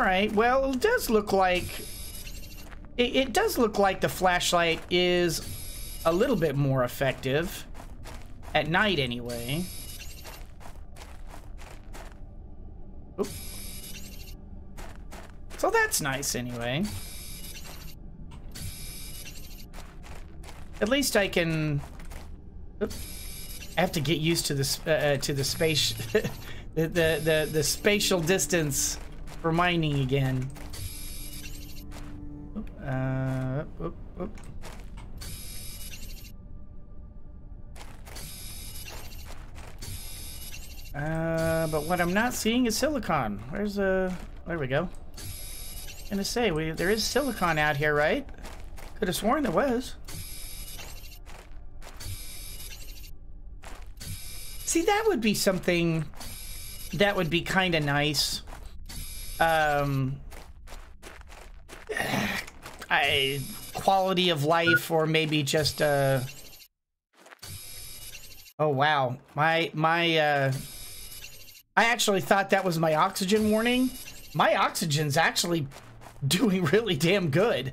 Alright, well, it does look like... It does look like the flashlight is a little bit more effective. At night, anyway. Oop. So that's nice, anyway. At least I can... Oop. I have to get used to this to the space... the spatial distance for mining again. But what I'm not seeing is silicon. Where's there we go. I'm gonna say there is silicon out here, right? Could have sworn there was. See, that would be something. That would be kind of nice. Quality of life, or maybe just oh wow, my I actually thought that was my oxygen warning. My oxygen's actually doing really damn good.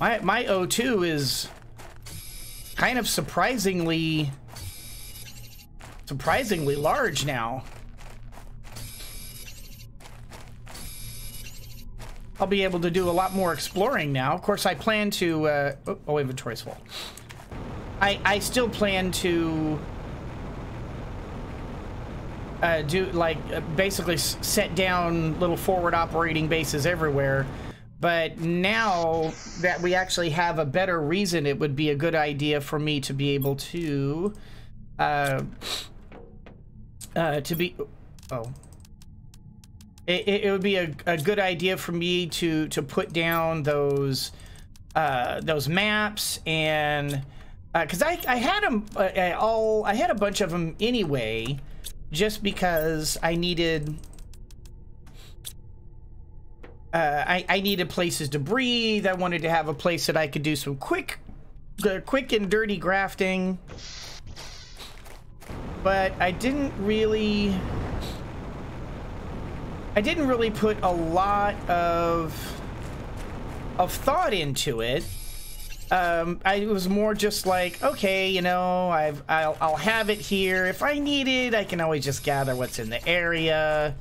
My O2 is kind of surprisingly large now. I'll be able to do a lot more exploring now. Of course, I plan to... oh, inventory's full. I still plan to do, like, basically set down little forward operating bases everywhere. But now that we actually have a better reason, it would be a good idea for me to be able to be... Oh. It would be a good idea for me to put down those maps, and because I had them all. I had a bunch of them anyway, just because I needed I needed places to breathe. I wanted to have a place that I could do some quick and dirty grafting, but I didn't really put a lot of thought into it. It was more just like, okay, you know, I'll have it here. If I need it, I can always just gather what's in the area.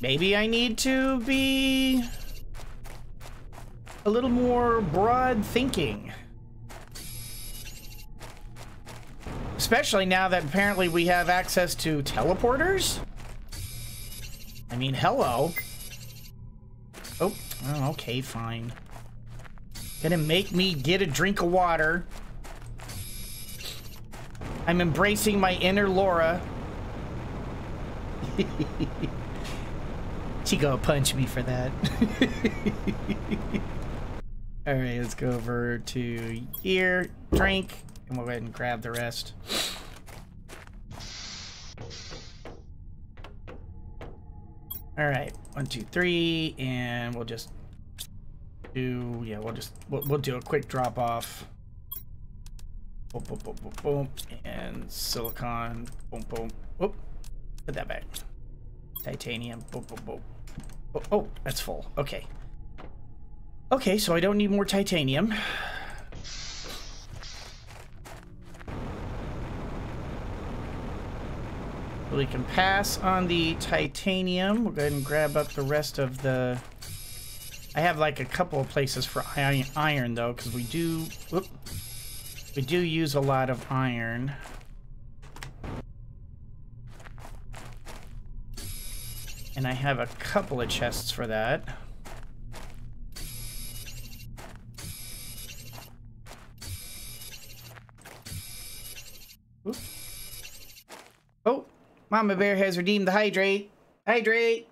Maybe I need to be a little more broad thinking. Especially now that apparently we have access to teleporters. I mean, hello. Oh, okay, fine. Gonna make me get a drink of water. I'm embracing my inner Laura. She gonna punch me for that. All right, let's go over to here, drink, and we'll go ahead and grab the rest. All right, 1, 2, 3, and we'll just do, yeah, we'll do a quick drop off. Boom, boom, boom, boom, boom, and silicon, boom, boom, whoop, put that back. Titanium, boom, boom, boom. Oh, that's full, okay. Okay, so I don't need more titanium. We can pass on the titanium. We'll go ahead and grab up the rest of the... I have like a couple of places for iron though, because we do... Whoop, we do use a lot of iron. And I have a couple of chests for that. Whoop. Oh! Mama Bear has redeemed the hydrate. Hydrate!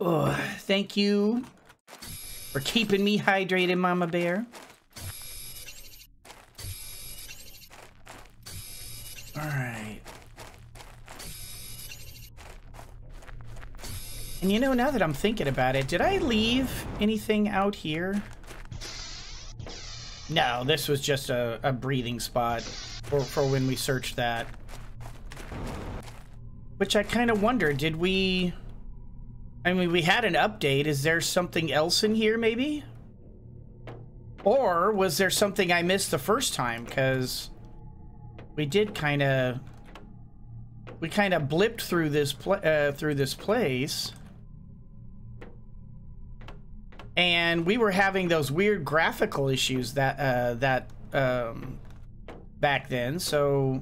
Oh, thank you for keeping me hydrated, Mama Bear. All right. And you know, now that I'm thinking about it, did I leave anything out here? No, this was just a breathing spot for when we searched that. Which I kind of wonder, did we... I mean, we had an update. Is there something else in here, maybe? Or was there something I missed the first time? Because we did kind of... We kind of blipped through this place. And we were having those weird graphical issues that back then, so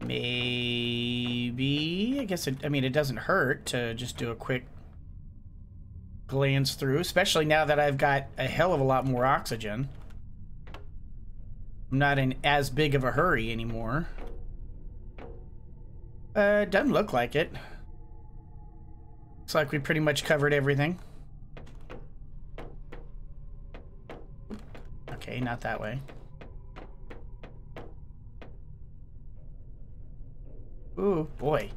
maybe I guess I mean, it doesn't hurt to just do a quick glance through, especially now that I've got a hell of a lot more oxygen. I'm not in as big of a hurry anymore. Doesn't look like it. Looks like we pretty much covered everything. Okay, not that way. Ooh, boy.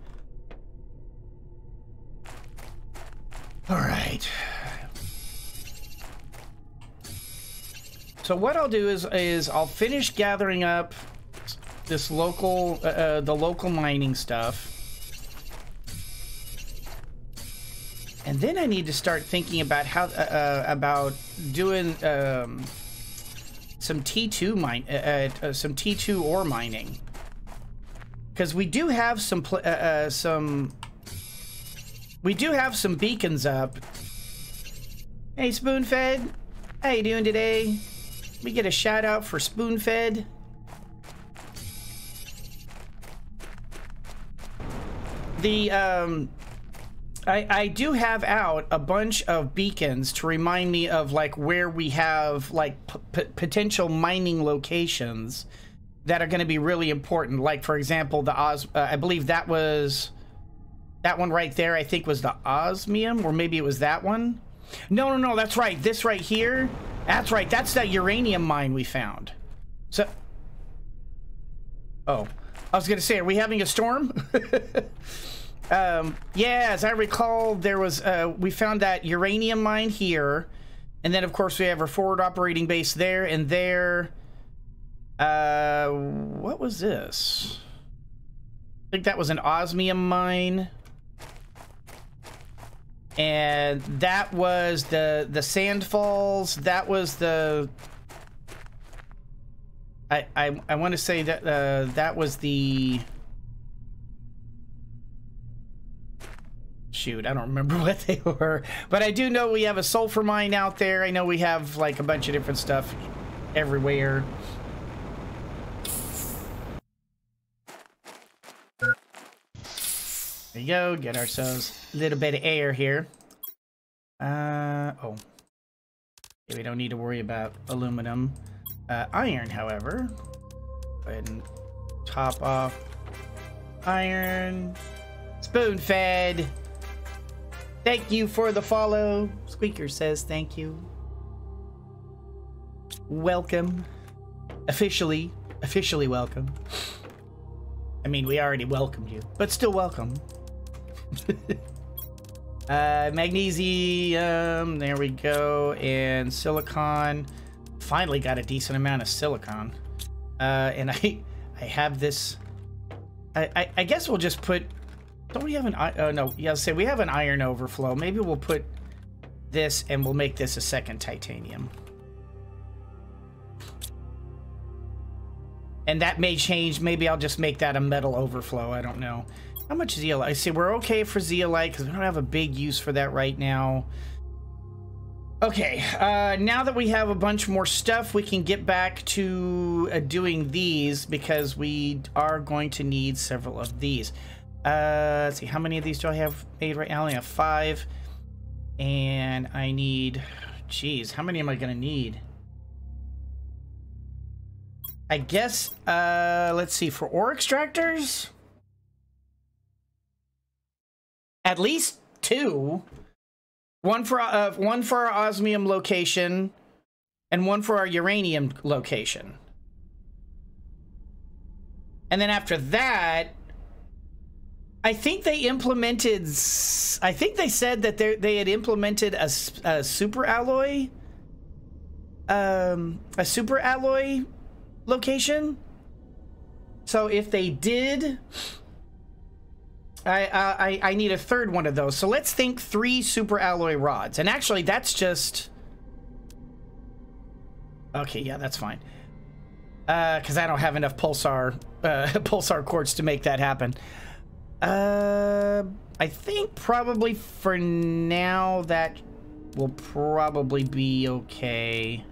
All right. So what I'll do is I'll finish gathering up this local, the local mining stuff. And then I need to start thinking about how, about doing, some T2 mine, some T2 ore mining, because we do have some beacons up. Hey, Spoonfed, how you doing today? We get a shout out for Spoonfed. The I do have out a bunch of beacons to remind me of, like, where we have, like, potential mining locations that are going to be really important. Like, for example, the I believe that was... That one right there, I think, was the osmium, or maybe it was that one. No, that's right. This right here. That's right. That's that uranium mine we found. So... Oh. I was going to say, are we having a storm? Yeah, as I recall, there was, we found that uranium mine here, and then of course we have our forward operating base there and there. What was this? I think that was an osmium mine, and that was the sand falls. That was the, I want to say that, that was the, shoot, I don't remember what they were, but I do know we have a sulfur mine out there. I know we have, like, a bunch of different stuff everywhere. There you go. Get ourselves a little bit of air here. Oh, yeah, we don't need to worry about aluminum. Iron, however, go ahead and top off iron. Spoon-fed, thank you for the follow. Squeaker says thank you. Welcome. Officially welcome. I mean, we already welcomed you, but still welcome. Magnesium, there we go, and silicon. Finally got a decent amount of silicon. And I have this... I guess we'll just put... Don't we have an iron? Oh, no. Yeah, I'll say we have an iron overflow. Maybe we'll put this and we'll make this a second titanium. And that may change. Maybe I'll just make that a metal overflow. I don't know. How much zeolite? I see we're okay for zeolite because we don't have a big use for that right now. Okay. Now that we have a bunch more stuff, we can get back to doing these, because we are going to need several of these. Let's see, how many of these do I have made right now? I only have 5, and I need, geez, how many am I gonna need? I guess, let's see, for ore extractors, at least 2. One for our osmium location, and one for our uranium location. And then after that, I think they implemented, I think they said that they had implemented a super alloy a super alloy location. So if they did, I need a third one of those. So let's think 3 super alloy rods. And actually, that's just... Okay, yeah, that's fine. Because I don't have enough pulsar quartz to make that happen. I think probably for now that will probably be okay.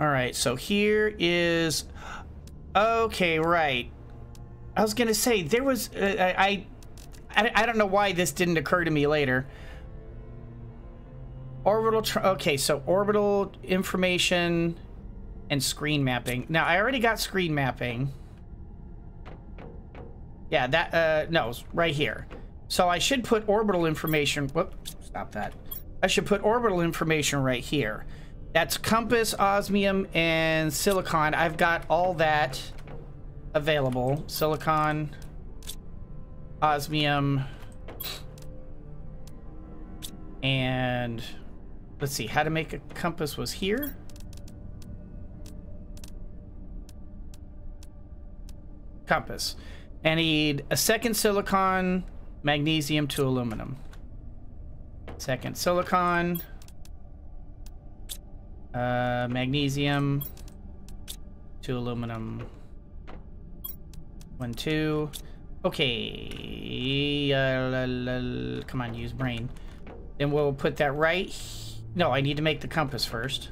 All right, so here is... Okay, right. I was gonna say there was I don't know why this didn't occur to me later. Okay, so orbital information and screen mapping. Now I already got screen mapping. Yeah, that no, right here. So I should put orbital information. Whoop, stop that. I should put orbital information right here. That's compass, osmium, and silicon. I've got all that available. Silicon, osmium, and let's see, how to make a compass was here. Compass. I need a second silicon, magnesium to aluminum. Second silicon, magnesium to aluminum. 1, 2. Okay. Come on, use brain. Then we'll put that right. No, I need to make the compass first.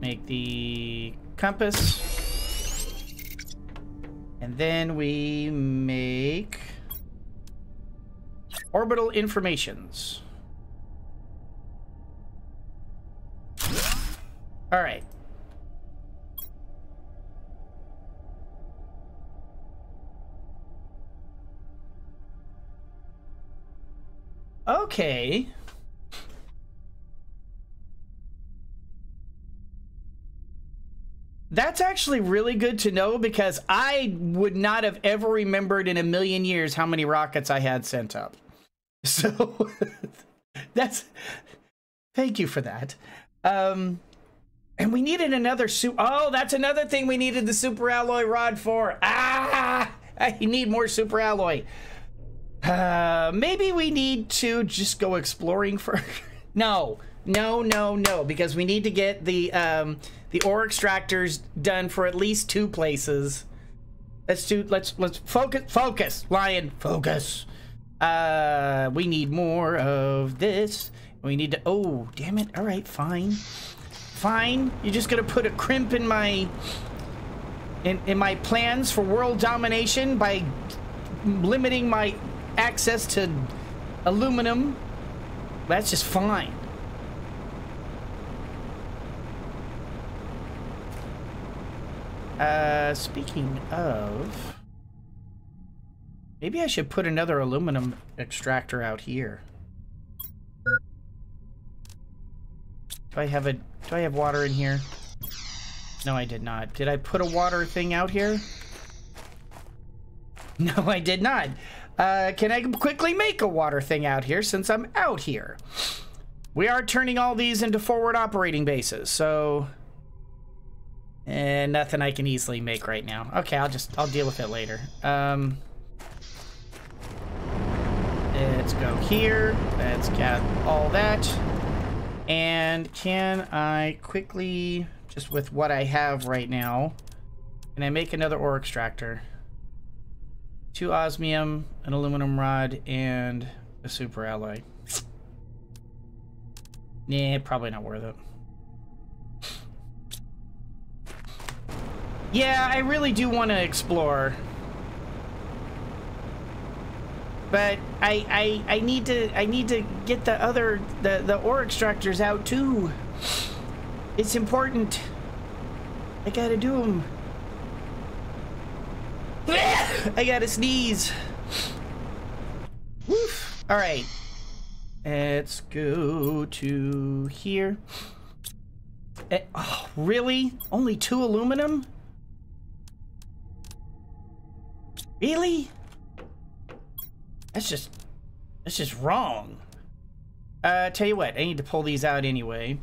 Make the compass. And then we make orbital informations. All right. Okay. That's actually really good to know, because I would not have ever remembered in a million years how many rockets I had sent up. So that's... Thank you for that. And we needed another Oh, that's another thing we needed the super alloy rod for. Ah! I need more super alloy. Maybe we need to just go exploring for... No, because we need to get the ore extractors done for at least 2 places. Let's focus, Lion, focus. We need more of this. We need to... Oh, damn it. All right, fine. You're just gonna put a crimp in my my plans for world domination by limiting my access to aluminum. That's just fine. Speaking of, maybe I should put another aluminum extractor out here. Do I have water in here? No, I did not. Did I put a water thing out here? No, I did not. Can I quickly make a water thing out here since I'm out here? We are turning all these into forward operating bases, so... And nothing I can easily make right now. Okay, I'll deal with it later. Let's go here. Let's get all that. And can I quickly, just with what I have right now, can I make another ore extractor? 2 osmium, an aluminum rod, and a super alloy. Nah, probably not worth it. Yeah, I really do want to explore, but I need to get the other the ore extractors out too. It's important. I gotta do them. I gotta sneeze. Woof. All right, let's go to here. Oh, really? Only 2 aluminum? Really? That's just wrong. Tell you what, I need to pull these out anyway.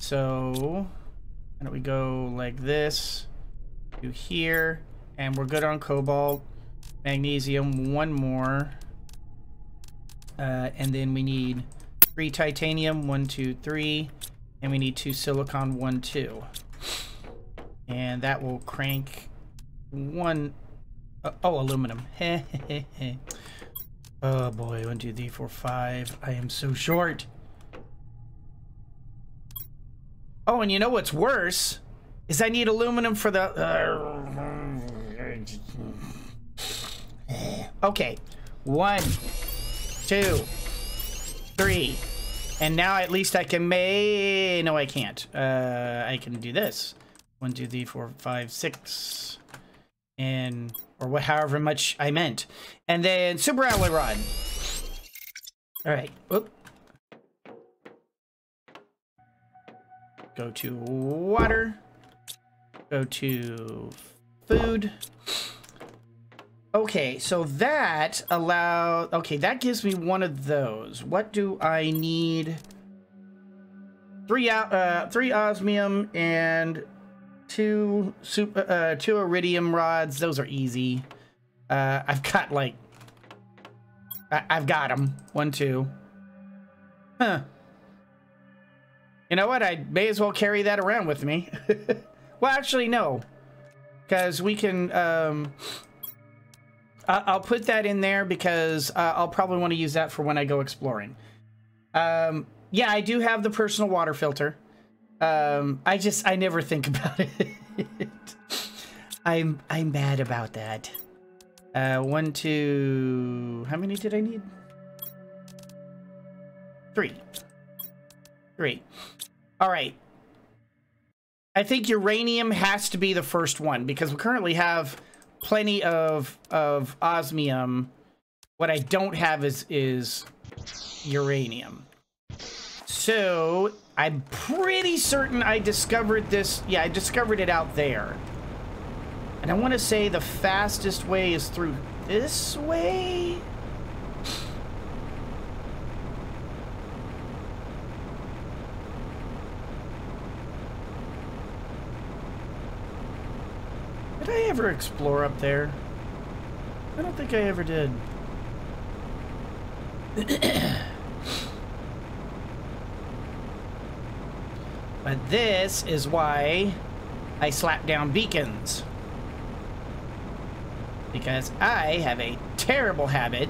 So why don't we go like this to here, and we're good on cobalt, magnesium, one more, and then we need 3 titanium, 1, 2, 3, and we need 2 silicon, 1, 2, and that will crank one. Oh, aluminum. Oh boy, 1, 2, 3, 4, 5. I am so short. Oh, and you know what's worse is I need aluminum for the. Okay, 1, 2, 3, and now at least I can make. No, I can't. I can do this. 1, 2, 3, 4, 5, 6, and or what? However much I meant, and then super alloy rod. All right. Oop. Go to water, go to food. Okay, so that allowed, okay, that gives me one of those. What do I need? 3 osmium and 2 iridium rods. Those are easy. I've got like, I've got them. 1, 2. Huh. You know what? I may as well carry that around with me. Well, actually, no, because we can. I'll put that in there because I'll probably want to use that for when I go exploring. Yeah, I do have the personal water filter. I never think about it. I'm mad about that. 1, 2. How many did I need? 3. All right. I think uranium has to be the first one because we currently have plenty of osmium. What I don't have is uranium. So I'm pretty certain I discovered this. Yeah, I discovered it out there. And I want to say the fastest way is through this way. Did I ever explore up there? I don't think I ever did. But this is why I slap down beacons. Because I have a terrible habit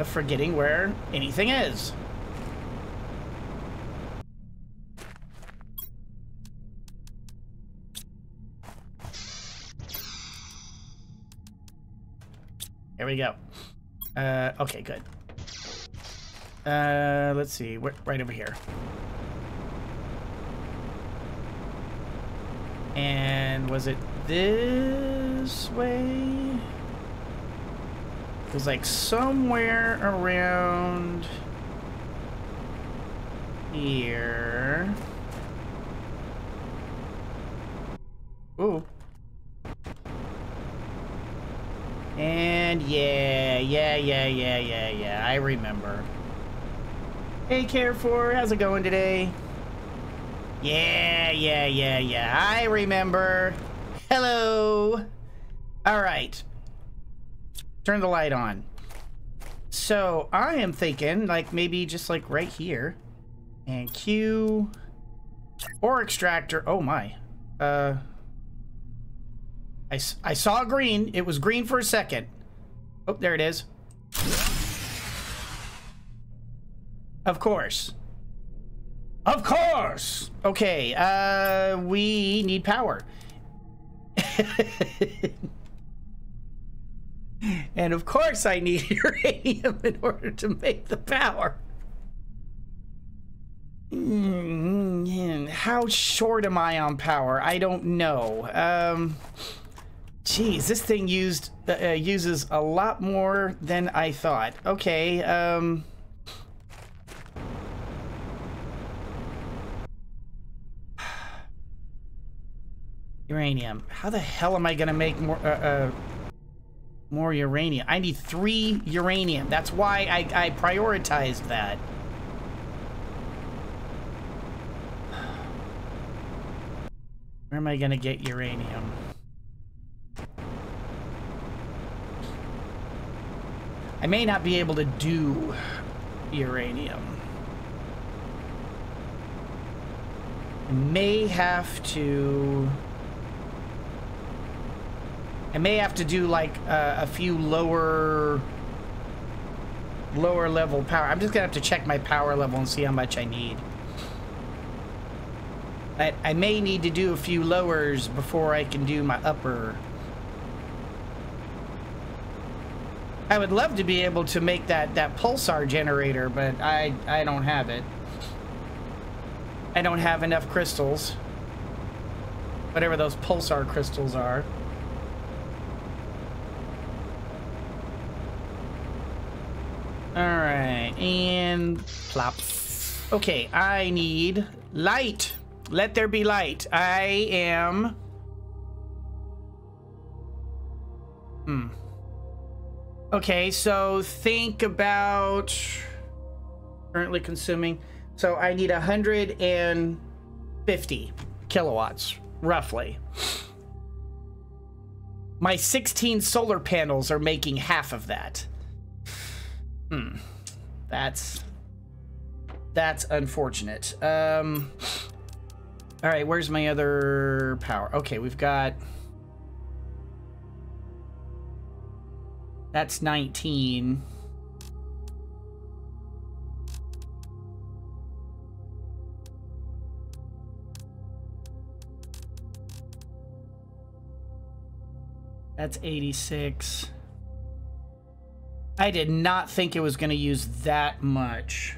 of forgetting where anything is. Here we go. Okay, good. Let's see. We're right over here. And was it this way? It was like somewhere around here. Ooh. And yeah, I remember. Hey, Care4, how's it going today? Yeah, I remember. Hello. All right. Turn the light on. So I am thinking like maybe just like right here. And Q. Ore extractor. Oh my. I saw green. It was green for a second. Oh, there it is. Of course. Of course! Okay, we need power. And of course I need uranium in order to make the power. How short am I on power? I don't know. Jeez, this thing uses a lot more than I thought. Okay, uranium. How the hell am I gonna make more uranium? I need 3 uranium. That's why I prioritized that. Where am I gonna get uranium? I may not be able to do uranium. I may have to do like a few lower level power. I'm just gonna have to check my power level and see how much I need. I may need to do a few lowers before I can do my upper. I would love to be able to make that pulsar generator, but I don't have it. I don't have enough crystals. Whatever those pulsar crystals are. Alright, and plop. Okay, I need light. Let there be light. I am... Okay, so think about currently consuming. So I need 150 kilowatts, roughly. My 16 solar panels are making half of that. That's unfortunate. All right, where's my other power? Okay, we've got... That's 19. That's 86. I did not think it was going to use that much.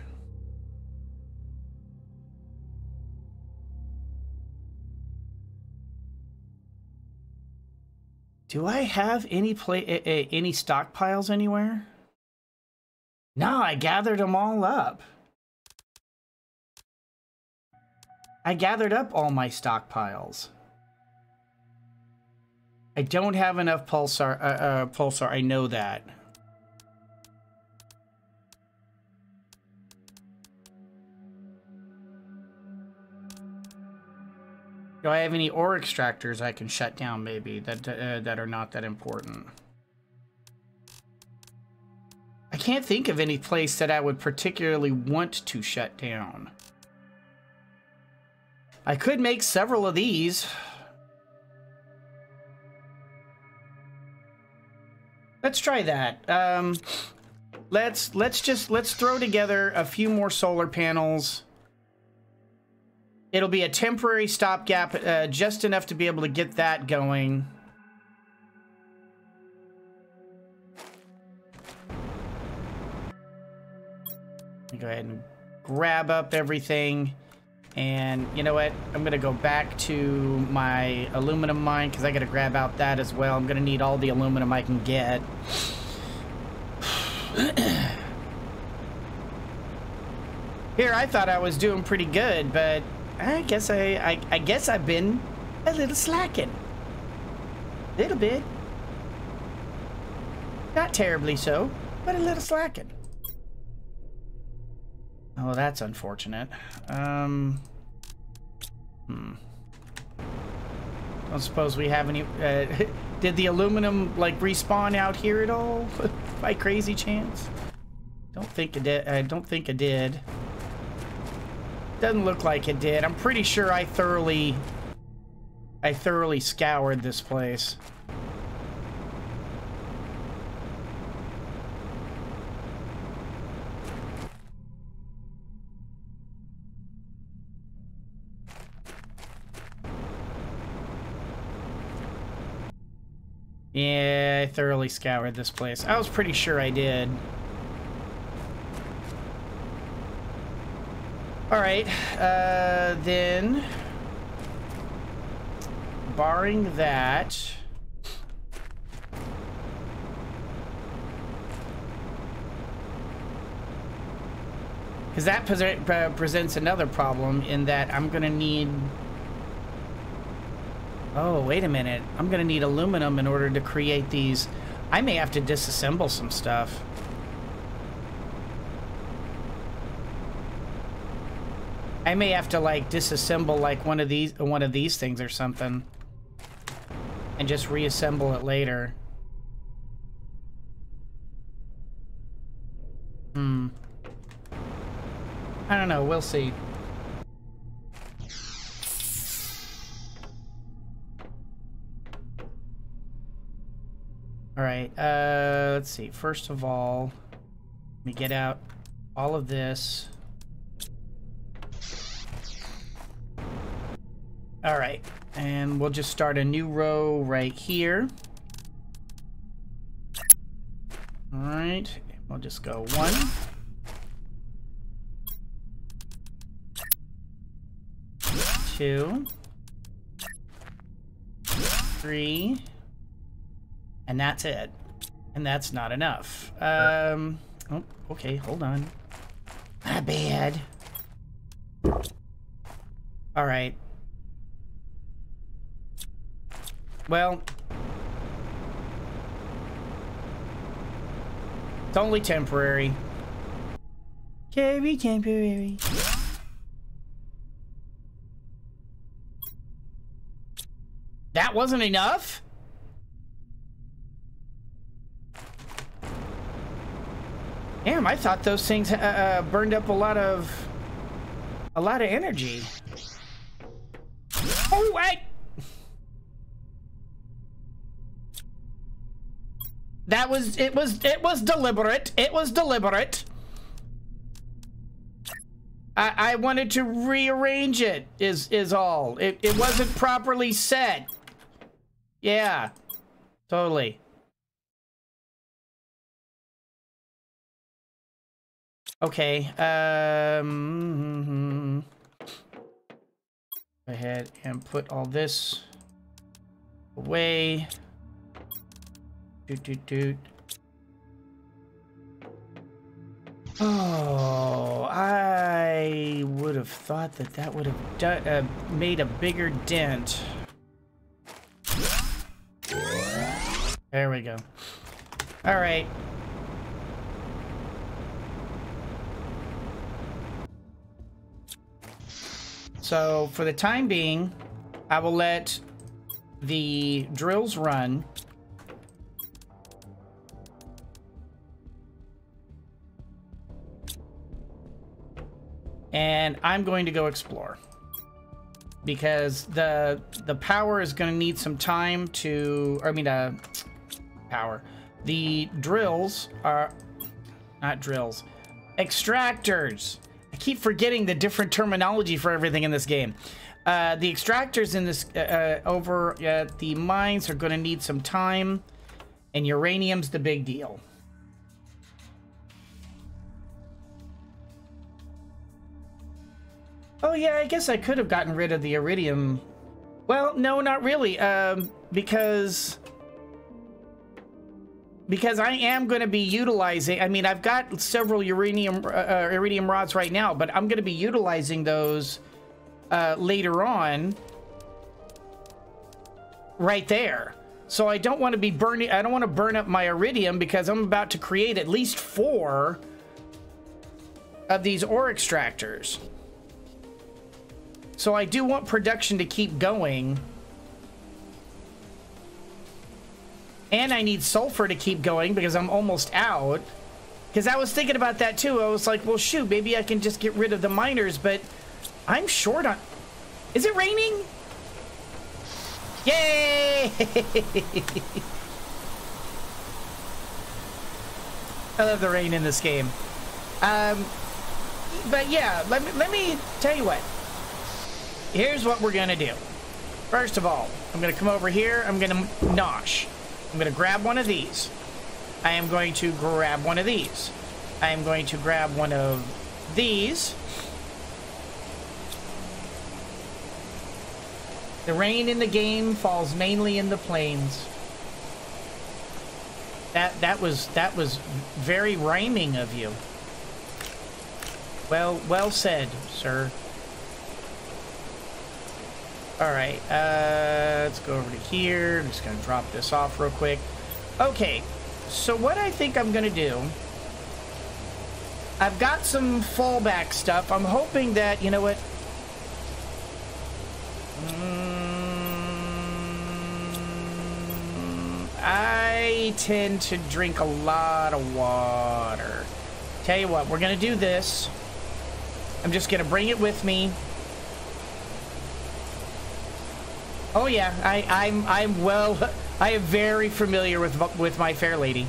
Do I have any stockpiles anywhere? No, I gathered them all up. I gathered up all my stockpiles. I don't have enough pulsar. I know that. Do I have any ore extractors I can shut down, maybe, that are not that important? I can't think of any place that I would particularly want to shut down. I could make several of these. Let's try that. Let's throw together a few more solar panels. It'll be a temporary stopgap, just enough to be able to get that going. Go ahead and grab up everything. And you know what? I'm going to go back to my aluminum mine because I got to grab out that as well. I'm going to need all the aluminum I can get. Here, I thought I was doing pretty good, but... I guess I've been a little slacking. A little bit. Not terribly so, but a little slacking. Oh, that's unfortunate. Don't suppose we have any... did the aluminum, like, respawn out here at all? By crazy chance? Don't think it did. I don't think it did. Doesn't look like it did. I'm pretty sure I thoroughly scoured this place. Yeah, I thoroughly scoured this place. I was pretty sure I did. Alright, then, barring that, because that presents another problem in that I'm going to need, oh, wait a minute, I'm going to need aluminum in order to create these. I may have to disassemble some stuff. I I may have to like disassemble like one of these things or something and just reassemble it later. I don't know, we'll see. All right, let's see. First of all, let me get out all of this. All right, and we'll just start a new row right here. All right, we'll just go one. Two. Three. And that's it. And that's not enough. Oh, okay, hold on. My bad. All right. Well, it's only temporary. Very temporary. That wasn't enough? Damn, I thought those things burned up a lot of energy. Oh, wait! That was, it was deliberate. It was deliberate. I wanted to rearrange it, is all. It wasn't properly set. Yeah, totally. Okay, go ahead and put all this away. Doot, doot, doot. Oh, I would have thought that that would have done, made a bigger dent. There we go. All right. So for the time being, I will let the drills run. And I'm going to go explore. Because the power is going to need some time to... power. The drills are... Not drills. Extractors! I keep forgetting the different terminology for everything in this game. The extractors in this over at the mines are going to need some time, and uranium's the big deal. Oh yeah, I guess I could have gotten rid of the iridium. Well, no, not really, because I am going to be utilizing, I mean, I've got several iridium rods right now, but I'm going to be utilizing those later on right there. So I don't want to be burning, I don't want to burn up my iridium because I'm about to create at least 4 of these ore extractors. So I do want production to keep going. And I need sulfur to keep going because I'm almost out. Because I was thinking about that too. I was like, well, shoot, maybe I can just get rid of the miners, but I'm short on... Is it raining? Yay! I love the rain in this game. But yeah, let me tell you what. Here's what we're gonna do. First of all, I'm gonna come over here. I'm gonna nosh. I'm gonna grab one of these. I am going to grab one of these. I am going to grab one of these. The rain in the game falls mainly in the plains. That was very rhyming of you. Well said, sir. All right, let's go over to here. I'm just gonna drop this off real quick. Okay, so what I think I'm gonna do, I've got some fallback stuff. I'm hoping that, you know what, I tend to drink a lot of water. Tell you what, we're gonna do this. I'm just gonna bring it with me. Oh yeah, I am very familiar with My Fair Lady.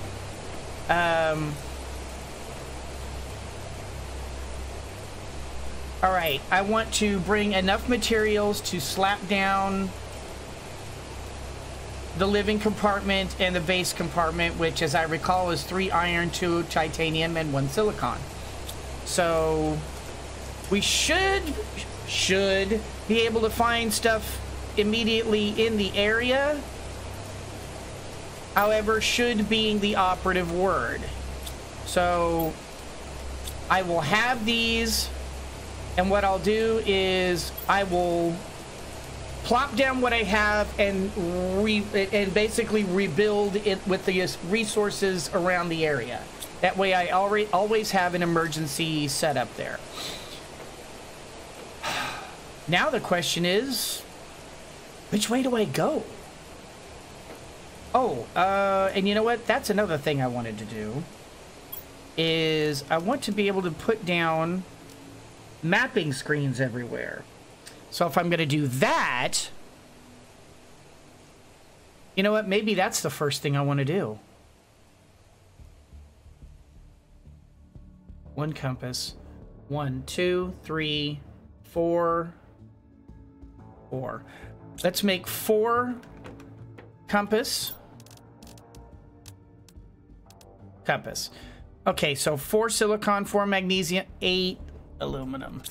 All right, I want to bring enough materials to slap down the living compartment and the base compartment, which as I recall is 3 iron, 2 titanium, and 1 silicon. So we should be able to find stuff immediately in the area. However, should being the operative word. So I will have these, and what I'll do is I will plop down what I have and basically rebuild it with the resources around the area. That way I always have an emergency set up there. Now the question is, which way do I go? Oh, and you know what? That's another thing I wanted to do, is I want to be able to put down mapping screens everywhere. So if I'm going to do that, you know what? Maybe that's the first thing I want to do. 1 compass. 1, 2, 3, 4, 4. Let's make 4 compass. Okay, so 4 silicon, 4 magnesium, 8 aluminum.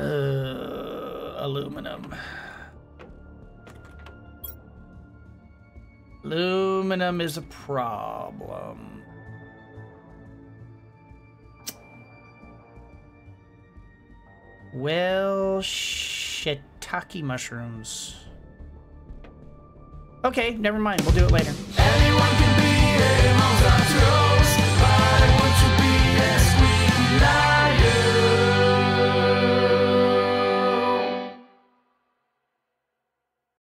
Aluminum is a problem. Well, shiitake mushrooms. Okay, never mind. We'll do it later.